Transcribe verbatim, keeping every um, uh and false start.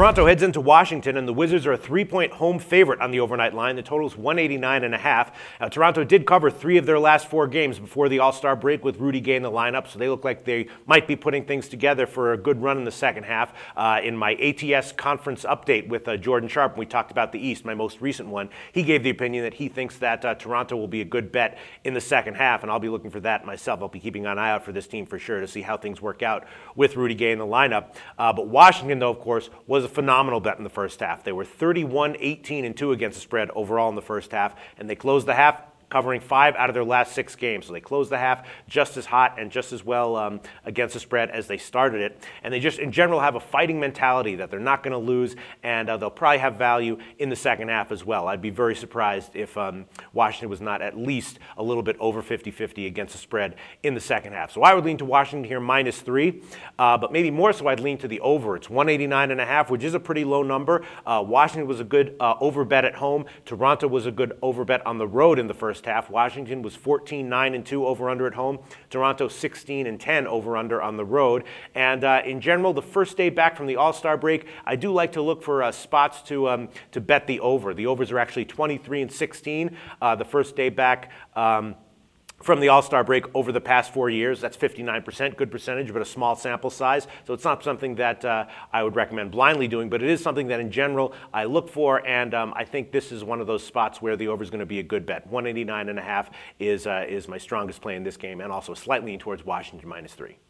Toronto heads into Washington, and the Wizards are a three-point home favorite on the overnight line. The total's one eighty-nine and a half. Now, Toronto did cover three of their last four games before the All-Star break with Rudy Gay in the lineup, so they look like they might be putting things together for a good run in the second half. Uh, in my A T S conference update with uh, Jordan Sharp, when we talked about the East, my most recent one, he gave the opinion that he thinks that uh, Toronto will be a good bet in the second half, and I'll be looking for that myself. I'll be keeping an eye out for this team for sure to see how things work out with Rudy Gay in the lineup. Uh, but Washington, though, of course, was a phenomenal bet in the first half. They were thirty-one, eighteen, and two against the spread overall in the first half, and they closed the half covering five out of their last six games. So they closed the half just as hot and just as well um, against the spread as they started it. And they just, in general, have a fighting mentality that they're not going to lose, and uh, they'll probably have value in the second half as well. I'd be very surprised if um, Washington was not at least a little bit over fifty fifty against the spread in the second half. So I would lean to Washington here minus three, uh, but maybe more so I'd lean to the over. It's one eighty-nine and a half, which is a pretty low number. Uh, Washington was a good uh, over bet at home. Toronto was a good over bet on the road in the first half. Washington was fourteen, nine, and two over-under at home. Toronto sixteen and ten over-under on the road. And uh, in general, the first day back from the All-Star break, I do like to look for uh, spots to um, to bet the over. The overs are actually twenty-three and sixteen. Uh, the first day back Um, from the All-Star break over the past four years. That's fifty-nine percent, good percentage, but a small sample size. So it's not something that uh, I would recommend blindly doing, but it is something that in general I look for, and um, I think this is one of those spots where the over is going to be a good bet. one eighty-nine and a half is, uh, is my strongest play in this game, and also a slight lean towards Washington minus three.